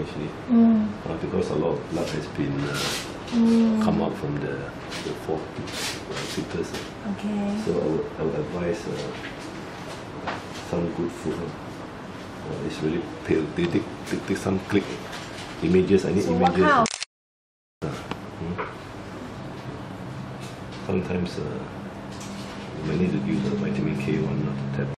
actually, because a lot of blood has been come out from the fourth fetus. Okay. So I would advise some good food. It's really pale. They take some click images. I need so images. Sometimes you may need to use a vitamin K1 not to tap.